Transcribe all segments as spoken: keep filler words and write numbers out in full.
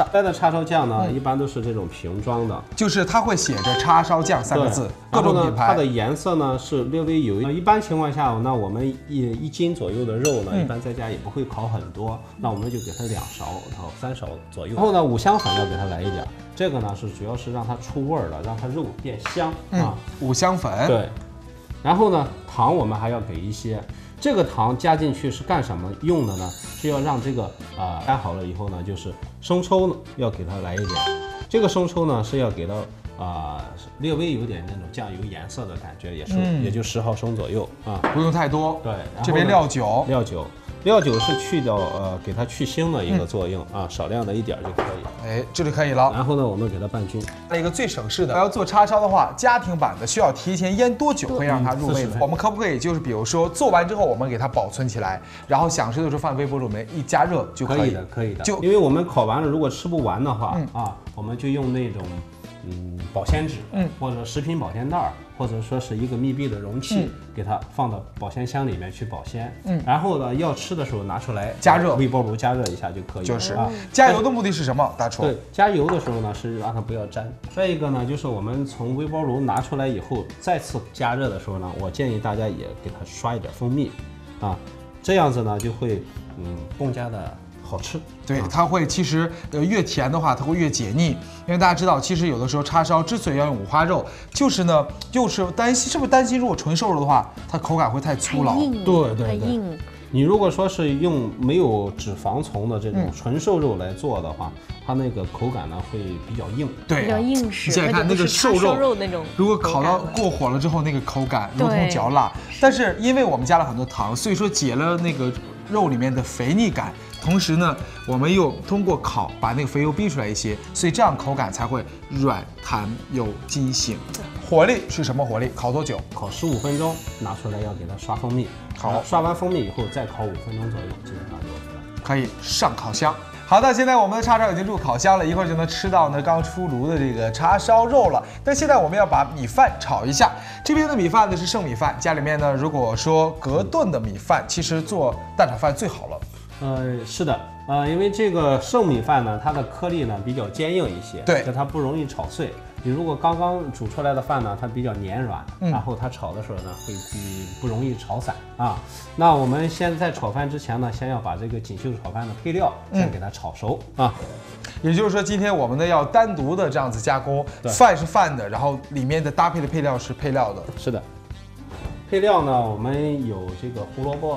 沙带的叉烧酱呢，嗯、一般都是这种瓶装的，就是它会写着叉烧酱三个字，各种品牌。它的颜色呢是略微有一，一般情况下，那我们一一斤左右的肉呢，嗯、一般在家也不会烤很多，那我们就给它两勺到三勺左右。然后呢，五香粉要给它来一点，这个呢是主要是让它出味儿了，让它肉变香、嗯、啊。五香粉对，然后呢，糖我们还要给一些。 这个糖加进去是干什么用的呢？是要让这个啊干、呃、好了以后呢，就是生抽呢要给它来一点。这个生抽呢是要给到啊、呃、略微有点那种酱油颜色的感觉，也是、嗯、也就十毫升左右啊，嗯、不用太多。对，这边料酒，料酒，料酒是去掉呃给它去腥的一个作用、嗯、啊，少量的一点就可以。哎，这就可以了。然后呢，我们给它拌均。那一个最省事的，要做叉烧的话，家庭版的需要提前腌多久会让它入味呢？我们可不可以就是比如说做完之后？ 我们给它保存起来，然后想吃的时候放微波炉里面一加热就可以了。可以的，可以的。就因为我们烤完了，如果吃不完的话、嗯、啊，我们就用那种嗯保鲜纸，嗯，或者食品保鲜袋，或者说是一个密闭的容器，嗯、给它放到保鲜箱里面去保鲜。嗯，然后呢，要吃的时候拿出来加热，微波炉加热一下就可以了。就是啊，加油的目的是什么？大厨对，加油的时候呢是让它不要粘。再一个呢，就是我们从微波炉拿出来以后，再次加热的时候呢，我建议大家也给它刷一点蜂蜜。 啊，这样子呢就会，嗯，更加的好吃。对，它会其实呃越甜的话，它会越解腻。因为大家知道，其实有的时候叉烧之所以要用五花肉，就是呢，就是担心是不是担心如果纯瘦肉的话，它口感会太粗老，对对对。 你如果说是用没有脂肪层的这种纯瘦肉来做的话，嗯、它那个口感呢会比较硬，对、啊，比较硬实。你看那个瘦肉那种，如果烤到过火了之后，那个口感如同嚼蜡。但是因为我们加了很多糖，所以说解了那个肉里面的肥腻感，同时呢，我们又通过烤把那个肥油逼出来一些，所以这样口感才会软弹有筋性。火力是什么火力？烤多久？烤十五分钟，拿出来要给它刷蜂蜜。 好，刷完蜂蜜以后再烤五分钟左右，基本上就可以上烤箱。好的，现在我们的叉烧已经入烤箱了，一会儿就能吃到呢刚出炉的这个叉烧肉了。但现在我们要把米饭炒一下，这边的米饭呢是剩米饭，家里面呢如果说隔顿的米饭，其实做蛋炒饭最好了。呃，是的。 呃，因为这个剩米饭呢，它的颗粒呢比较坚硬一些，对，它不容易炒碎。你如果刚刚煮出来的饭呢，它比较粘软，嗯、然后它炒的时候呢，会比不容易炒散啊。那我们先在炒饭之前呢，先要把这个锦绣炒饭的配料先给它炒熟、嗯、啊。也就是说，今天我们呢要单独的这样子加工，饭是饭的，然后里面的搭配的配料是配料的。是的，配料呢，我们有这个胡萝卜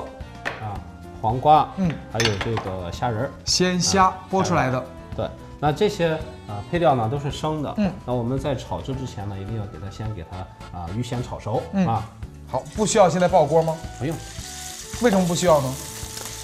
啊。 黄瓜，嗯，还有这个虾仁儿，鲜虾剥出来的。对，那这些啊配料呢都是生的，嗯，那我们在炒制之前呢，一定要给它先给它啊预先炒熟啊。好，不需要现在爆锅吗？不用。为什么不需要呢？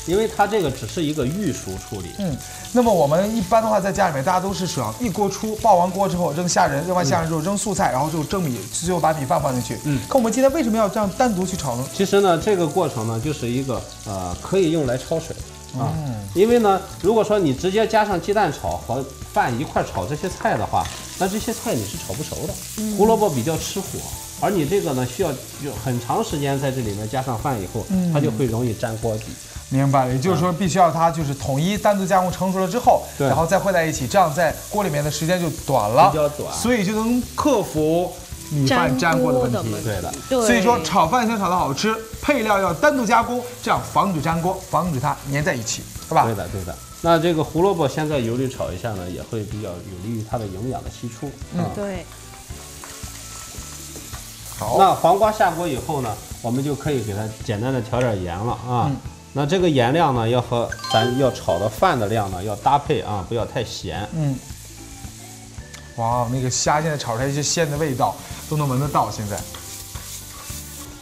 因为它这个只是一个预熟处理。嗯，那么我们一般的话在家里面，大家都是想一锅出，爆完锅之后扔虾仁，扔完虾仁之后扔素菜，然后就蒸米，最后把米饭放进去。嗯，可我们今天为什么要这样单独去炒呢？其实呢，这个过程呢，就是一个呃，可以用来焯水啊，嗯、因为呢，如果说你直接加上鸡蛋炒和饭一块炒这些菜的话，那这些菜你是炒不熟的。嗯、胡萝卜比较吃火。 而你这个呢，需要就很长时间在这里面加上饭以后，嗯、它就会容易粘锅底。明白了，也就是说必须要它就是统一单独加工成熟了之后，嗯、然后再混在一起，这样在锅里面的时间就短了，比较短，所以就能克服米饭粘锅的问题。对的，对所以说炒饭想炒的好吃，配料要单独加工，这样防止粘锅，防止它粘在一起，是吧？对的，对的。 那这个胡萝卜先在油里炒一下呢，也会比较有利于它的营养的析出。嗯，嗯对。 那黄瓜下锅以后呢，我们就可以给它简单的调点盐了啊。嗯、那这个盐量呢，要和咱要炒的饭的量呢要搭配啊，不要太咸。嗯。哇，那个虾现在炒出来一些鲜的味道，都能闻得到。现在。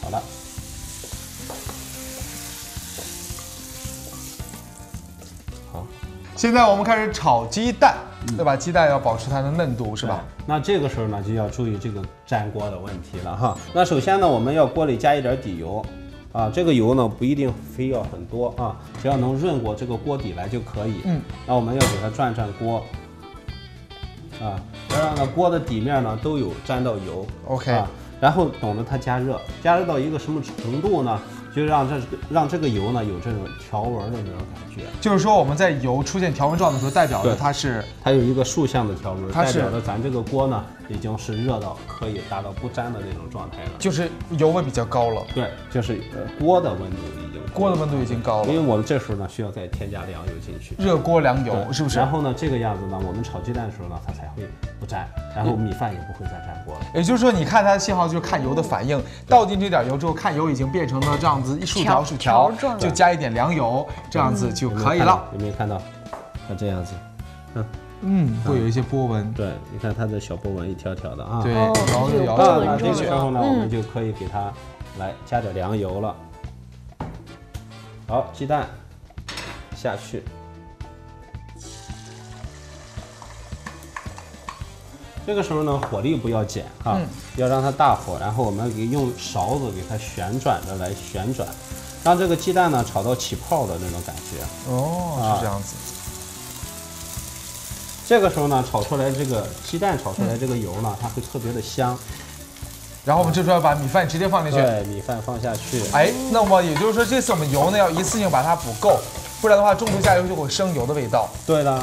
好了。好。现在我们开始炒鸡蛋。 对吧？鸡蛋要保持它的嫩度，是吧？那这个时候呢，就要注意这个粘锅的问题了哈。那首先呢，我们要锅里加一点底油，啊，这个油呢不一定非要很多啊，只要能润过这个锅底来就可以。嗯。那我们要给它转转锅，啊，要让它锅的底面呢都有沾到油。OK、啊。然后等着它加热，加热到一个什么程度呢？ 就让这让这个油呢有这种条纹的那种感觉，就是说我们在油出现条纹状的时候，代表着它是它有一个竖向的条纹，代表着咱这个锅呢已经是热到可以达到不粘的那种状态了，就是油温比较高了。对，就是锅的温度已经锅的温度已经高了，因为我们这时候呢需要再添加凉油进去，热锅凉油是不是？然后呢这个样子呢，我们炒鸡蛋的时候呢它才会不粘，然后米饭也不会再粘锅了。也就是说，你看它的信号就是看油的反应，倒进这点油之后，看油已经变成了这样子一竖条竖条，就加一点凉油，这样子就可以了。有没有看到？它这样子，嗯。 嗯，会有一些波纹。对，你看它的小波纹一条条的啊。对，然后摇到了这个时候呢，我们就可以给它来加点凉油了。好，鸡蛋下去，这个时候呢，火力不要减啊，要让它大火，然后我们给用勺子给它旋转着来旋转，让这个鸡蛋呢炒到起泡的那种感觉。哦，是这样子。 这个时候呢，炒出来这个鸡蛋炒出来这个油呢，它会特别的香。然后我们这时候把米饭直接放进去，对，米饭放下去。哎，那么也就是说，这次我们油呢要一次性把它补够，不然的话中途加油就会生油的味道。对的，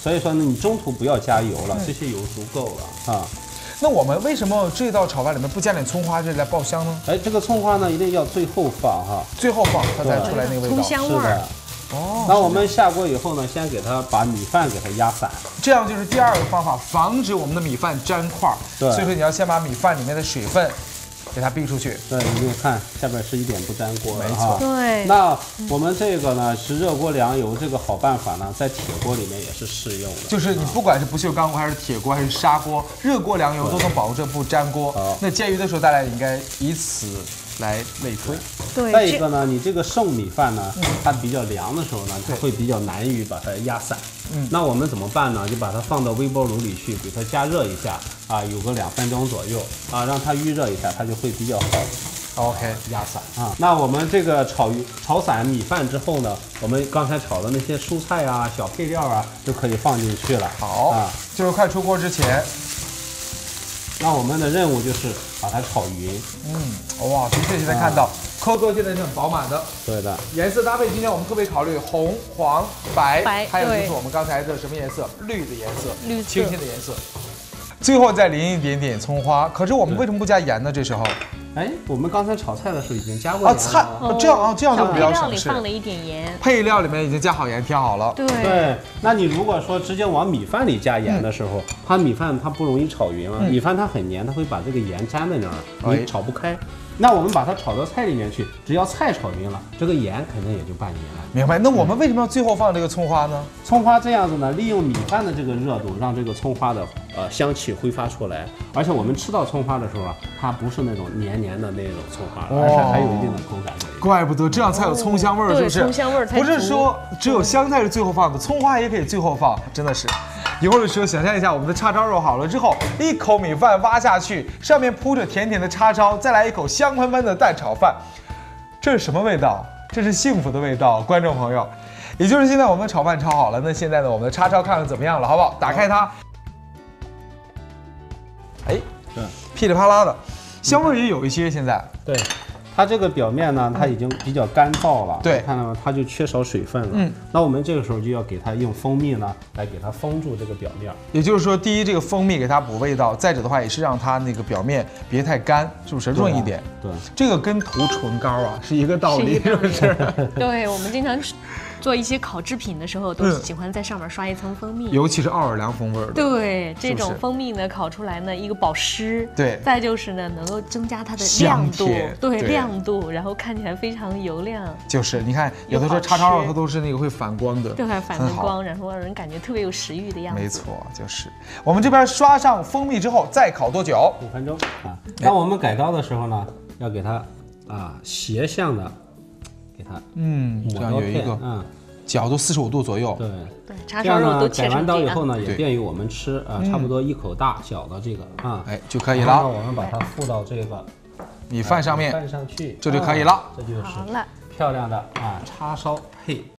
所以说呢，你中途不要加油了，这些油足够了啊。那我们为什么这道炒饭里面不加点葱花，这来爆香呢？哎，这个葱花呢一定要最后放哈，最后放它才出来那个味道，葱香味儿。 哦，那我们下锅以后呢，先给它把米饭给它压散，这样就是第二个方法，防止我们的米饭粘块。对，所以说你要先把米饭里面的水分给它逼出去。对，你就看下边是一点不粘锅，没错。对，那我们这个呢是热锅凉油，这个好办法呢，在铁锅里面也是适用的。就是你不管是不锈钢锅还是铁锅还是砂锅，热锅凉油都能保证不粘锅。那煎鱼的时候，大家应该以此。 来类推，对。再一个呢，你这个剩米饭呢，它比较凉的时候呢，它会比较难于把它压散。嗯，那我们怎么办呢？就把它放到微波炉里去，给它加热一下啊，有个两分钟左右啊，让它预热一下，它就会比较好。OK， 压散啊。那我们这个炒炒散米饭之后呢，我们刚才炒的那些蔬菜啊、小配料啊，就可以放进去了。好啊，就是快出锅之前。 那我们的任务就是把它炒匀。嗯，哇，的确现在看到扣哥现在是很饱满的。对的。颜色搭配，今天我们特别考虑红、黄、白，白还有就是我们刚才的什么颜色？绿的颜色，绿清新的颜色。最后再淋一点点葱花。可是我们为什么不加盐呢？这时候，哎，我们刚才炒菜的时候已经加过盐了。啊，菜哦、这样啊，这样就比较省事。配料里放了一点盐。配料里面已经加好盐，调好了。对。对。 那你如果说直接往米饭里加盐的时候，嗯、它米饭它不容易炒匀了，嗯、米饭它很黏，它会把这个盐粘在那儿，嗯、你炒不开。那我们把它炒到菜里面去，只要菜炒匀了，这个盐肯定也就拌匀了。明白？那我们为什么要最后放这个葱花呢？葱花这样子呢，利用米饭的这个热度，让这个葱花的呃香气挥发出来。而且我们吃到葱花的时候啊，它不是那种黏黏的那种葱花，哦、而是还有一定的口感。怪不得这样才有葱香味儿，哦、是不是？葱香味儿才不是说只有香菜是最后放的，葱花也。 可以最后放，真的是，一会儿的时候想象一下，我们的叉烧肉好了之后，一口米饭挖下去，上面铺着甜甜的叉烧，再来一口香喷喷的蛋炒饭，这是什么味道？这是幸福的味道，观众朋友。也就是现在我们炒饭炒好了，那现在呢，我们的叉烧看看怎么样了，好不好？打开它，哎，对，噼里啪啦的，香味也有一些，现在对。 它这个表面呢，它已经比较干燥了，对，看到吗？它就缺少水分了。嗯，那我们这个时候就要给它用蜂蜜呢，来给它封住这个表面。也就是说，第一，这个蜂蜜给它补味道；再者的话，也是让它那个表面别太干，是不是润一点？对，这个跟涂唇膏啊是一个道理，是不是？对，我们经常做一些烤制品的时候，都喜欢在上面刷一层蜂蜜，尤其是奥尔良风味儿的。对，这种蜂蜜呢，烤出来呢，一个保湿，对，再就是呢，能够增加它的亮度，对亮。 亮度，然后看起来非常油亮。就是你看，有的时候叉烧肉它都是那个会反光的，对，反着光，然后让人感觉特别有食欲的样子。没错，就是我们这边刷上蜂蜜之后，再烤多久？五分钟啊。那我们改刀的时候呢，要给它啊斜向的给它，嗯，这样有一个，嗯，角度四十五度左右。对对，叉烧肉都切成这样。改完刀以后呢，也便于我们吃啊，差不多一口大小的这个啊，哎就可以了。然后我们把它附到这个。 米饭上面，这就可以了，这就是漂亮的啊叉烧配。